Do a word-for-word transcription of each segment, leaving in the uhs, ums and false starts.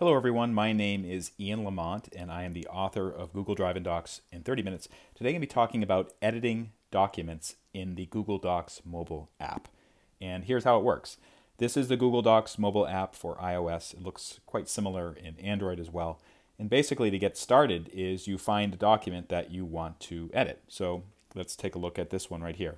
Hello everyone, my name is Ian Lamont and I am the author of Google Drive and Docs in thirty minutes. Today I'm going to be talking about editing documents in the Google Docs mobile app. And here's how it works. This is the Google Docs mobile app for iOS. It looks quite similar in Android as well. And basically to get started is you find a document that you want to edit. So let's take a look at this one right here.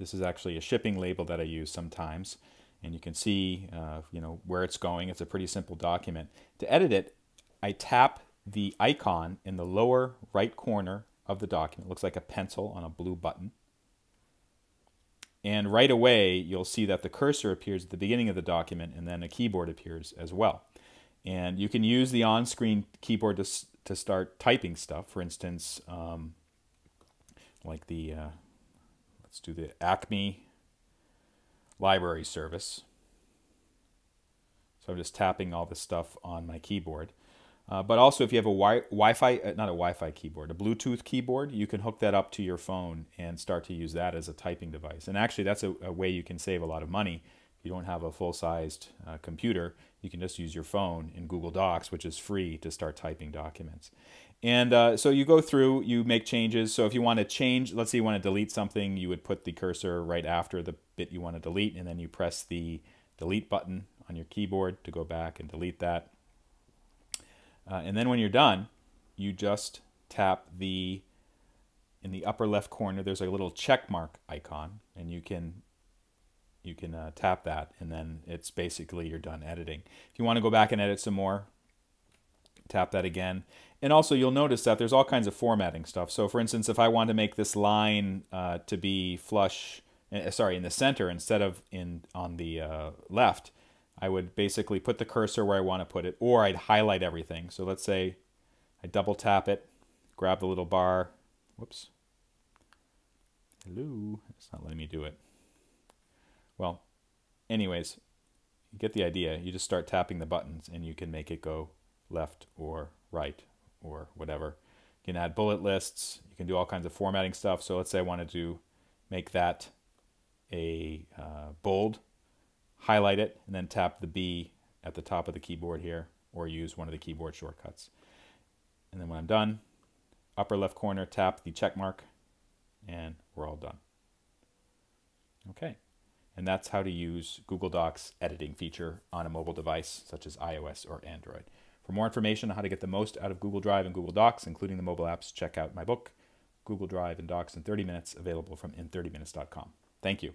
This is actually a shipping label that I use sometimes. And you can see uh, you know, where it's going. It's a pretty simple document. To edit it, I tap the icon in the lower right corner of the document. It looks like a pencil on a blue button. And right away, you'll see that the cursor appears at the beginning of the document and then a keyboard appears as well. And you can use the on-screen keyboard to, to start typing stuff. For instance, um, like the, uh, let's do the Acme library service. So I'm just tapping all this stuff on my keyboard. Uh, but also if you have a wi Wi-Fi, uh, not a Wi-Fi keyboard, a Bluetooth keyboard, you can hook that up to your phone and start to use that as a typing device. And actually that's a, a way you can save a lot of money. If you don't have a full-sized uh, computer, you can just use your phone in Google Docs, which is free, to start typing documents. And uh, so you go through, you make changes. So if you want to change, let's say you want to delete something, you would put the cursor right after the bit you want to delete, and then you press the delete button on your keyboard to go back and delete that. Uh, and then when you're done, you just tap the, in the upper left corner, there's a little check mark icon, and you can you can uh, tap that, and then it's basically you're done editing. If you want to go back and edit some more, tap that again. And also you'll notice that there's all kinds of formatting stuff. So for instance, if I want to make this line uh, to be flush, uh, sorry, in the center instead of in on the uh, left, I would basically put the cursor where I want to put it, or I'd highlight everything. So let's say I double tap it, grab the little bar. Whoops. Hello. It's not letting me do it. Well, anyways, you get the idea. You just start tapping the buttons and you can make it go left or right or whatever. You can add bullet lists. You can do all kinds of formatting stuff. So let's say I wanted to make that a uh, bold. Highlight it, and then tap the B at the top of the keyboard here, or use one of the keyboard shortcuts. And then when I'm done, upper left corner, tap the check mark, and we're all done. Okay, and that's how to use Google Docs editing feature on a mobile device, such as iOS or Android. For more information on how to get the most out of Google Drive and Google Docs, including the mobile apps, check out my book, Google Drive and Docs in thirty minutes, available from in thirty minutes dot com. Thank you.